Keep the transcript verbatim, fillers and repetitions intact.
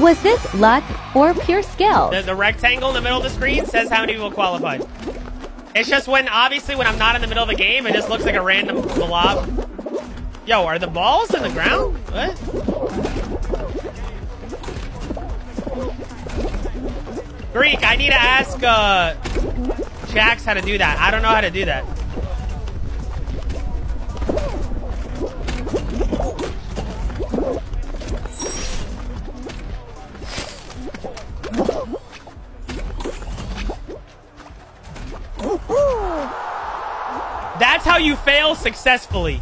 Was this luck or pure skill? The, the rectangle in the middle of the screen says how many people qualified. It's just when, obviously, when I'm not in the middle of a game, it just looks like a random blob. Yo, are the balls in the ground? What? Greek, I need to ask uh, Jax how to do that. I don't know how to do that. That's how you fail successfully.